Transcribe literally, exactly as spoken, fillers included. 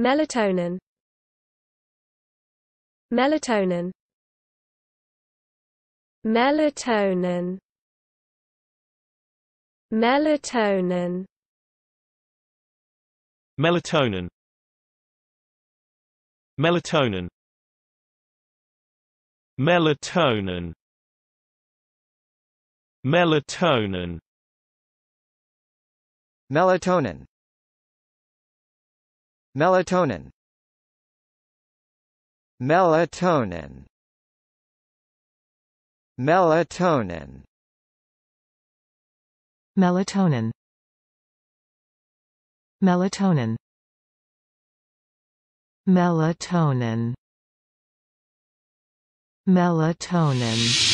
Melatonin. Melatonin. Melatonin. Melatonin. Melatonin. Melatonin. Melatonin. Melatonin. Melatonin. Melatonin. Melatonin. Melatonin. Melatonin. Melatonin. Melatonin. Melatonin.